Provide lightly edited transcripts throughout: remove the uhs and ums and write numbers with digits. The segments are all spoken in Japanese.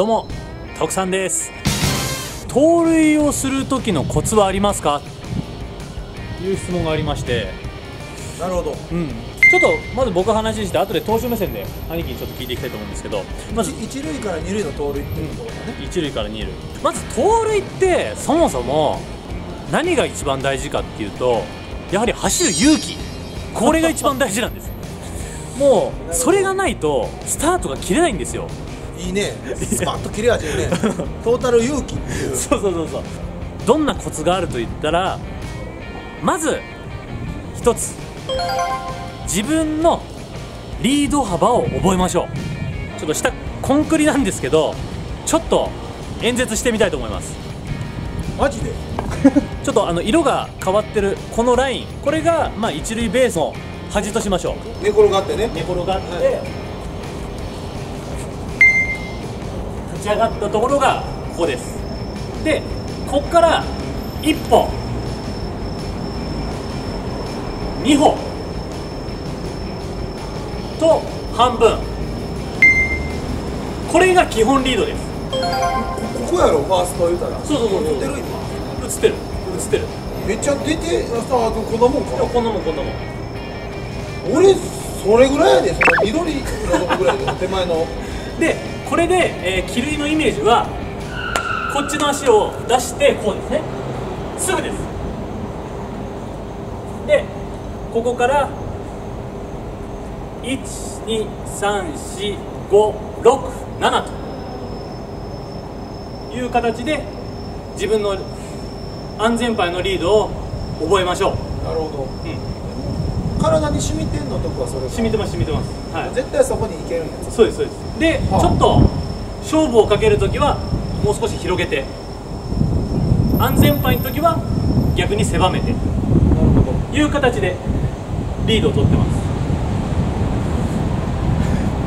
どうも、徳さんです。盗塁をする時のコツはありますかという質問がありまして、なるほど、ちょっとまず僕話して、後で投手目線で兄貴にちょっと聞いていきたいと思うんですけど、まず一塁から二塁の盗塁っていうところがね、一塁から二塁、まず盗塁ってそもそも何が一番大事かっていうと、やはり走る勇気、これが一番大事なんです。もうそれがないとスタートが切れないんですよ。いいね、スパッと切れ味いいねトータル勇気っていう。そうどんなコツがあると言ったら、まず一つ、自分のリード幅を覚えましょう。ちょっと下コンクリなんですけど、ちょっと演説してみたいと思います。マジでちょっと色が変わってるこのライン、これがまあ一塁ベースの端としましょう。寝転がってね、寝転がって、立ち上がったところがここです。でここから1歩2歩と半分、これが基本リードです。ここやろ、ファースト言うたら。そう出る、今映ってる。めっちゃ出て、こんなもんか、こんなもん。俺それぐらいやで、その緑のとこぐらいで手前ので、これで帰塁のイメージはこっちの足を出してこうですね、すぐです。でここから1234567という形で自分の安全牌のリードを覚えましょう。なるほど、体に染みてんのとこはそれ染みてます、はい、絶対そこに行けるんです。そうです。で、ちょっと勝負をかけるときはもう少し広げて、安全牌のときは逆に狭めて、なるほど、いう形でリードを取ってま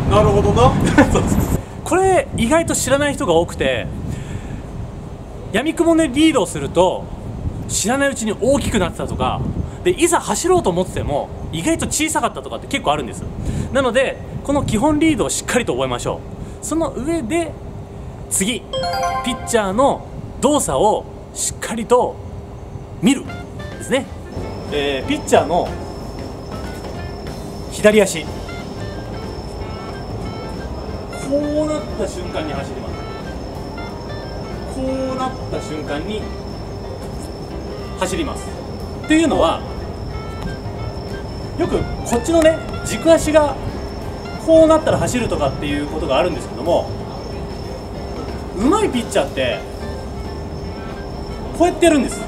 す。なるほどなこれ意外と知らない人が多くて、闇雲でリードをすると知らないうちに大きくなってたとかで、いざ走ろうと思ってても意外と小さかったとかって結構あるんです。なのでこの基本リードをしっかりと覚えましょう。その上で次、ピッチャーの動作をしっかりと見るですね。ピッチャーの左足、こうなった瞬間に走ります。こうなった瞬間に走ります。っていうのは、よくこっちのね、軸足がこうなったら走るとかっていうことがあるんですけども、うまいピッチャーってこうやってやるんです。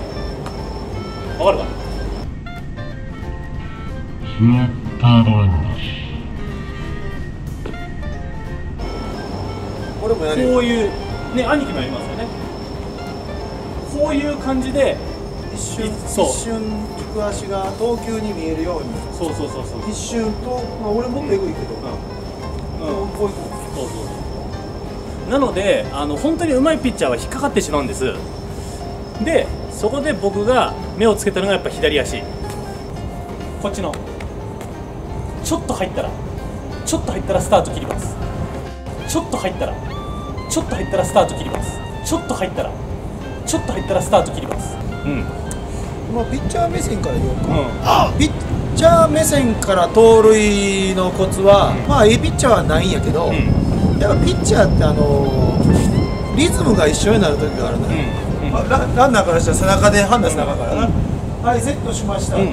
わかるかな。これもやるよ。こういうね、兄貴もやりますよね。こういう感じで一瞬軸足が投球に見えるように、そう一瞬と、まあ、俺もエグいけど、なので本当にうまいピッチャーは引っかかってしまうんです。でそこで僕が目をつけたのがやっぱ左足、こっちのちょっと入ったらスタート切ります。ちょっと入ったらスタート切ります。ちょっと入ったらスタート切ります。ピッチャー目線から言おうか。ピッチャー目線から盗塁のコツは、まあいいピッチャーはないんやけど、やっぱピッチャーってリズムが一緒になる時があるのよ。ランナーからしたら背中で判断しながらな、はいセットしました、投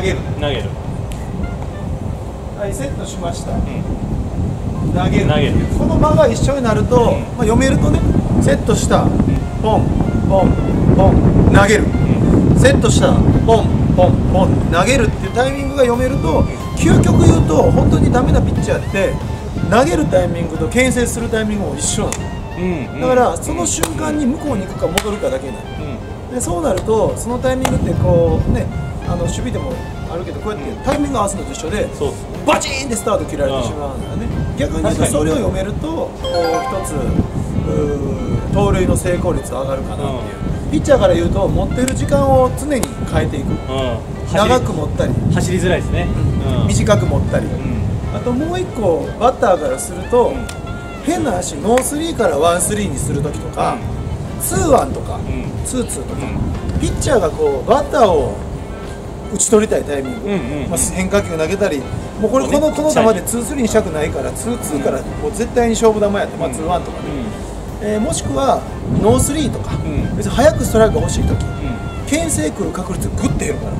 げる、はいセットしました、投げる、この間が一緒になると、まあ読めるとね、セットしたポンポンポン投げる、セットしたらポンポンポン投げるっていうタイミングが読めると、究極言うと本当にダメなピッチャーって投げるタイミングと牽制するタイミングも一緒なの。だからその瞬間に向こうに行くか戻るかだけなの。でそうなるとそのタイミングってこうね、守備でもあるけど、こうやってタイミング合わせるのと一緒でバチーンってスタート切られてしまうんだよね。逆にそれを読めると一つ盗塁の成功率上がるかなっていう。ピッチャーから言うと持っている時間を常に変えていく、長く持ったり走りづらいですね、短く持ったり、あともう一個バッターからすると、変な話ノースリーからワンスリーにするときとか、ツーワンとかツーツーとか、ピッチャーがこうバッターを打ち取りたいタイミング、変化球投げたり、もうこれこの球でツースリーにしたくないからツーツーからもう絶対に勝負球やって、まあツーワンとかで、もしくはノースリーとか、別に早くストライクが欲しいとき、牽制くる確率グッて減るから、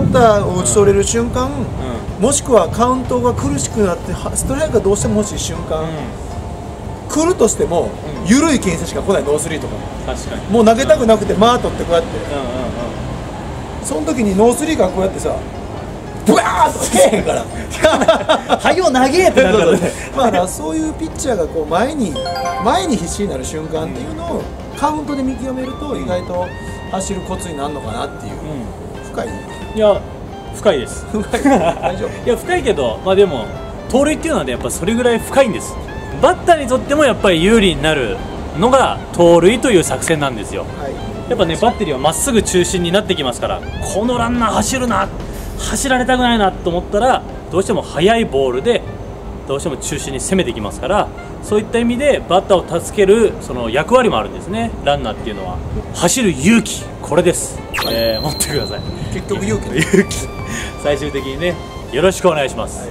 バッターを打ち取れる瞬間、もしくはカウントが苦しくなってストライクがどうしても欲しい瞬間、来るとしても緩い牽制しか来ない、ノースリーとかもう投げたくなくてマー取ってこうやって、その時にノースリーがこうやってさブワーッと来へんからはよ投げってなるからね。まあそういうピッチャーがこう前に必死になる瞬間っていうのをカウントで見極めると意外と走るコツになるのかなっていう。深い？いや深いです。大丈夫？いや深いけど、まあでも盗塁っていうのはやっぱそれぐらい深いんです。バッターにとってもやっぱり有利になるのが盗塁という作戦なんですよ、やっぱねバッテリーはまっすぐ中心になってきますから、このランナー走るな、走られたくないなと思ったらどうしても速いボールでどうしても中心に攻めてきますから、そういった意味でバッターを助けるその役割もあるんですね、ランナーっていうのは。走る勇気、これです、持ってください。結局勇気、最終的にね、よろしくお願いします。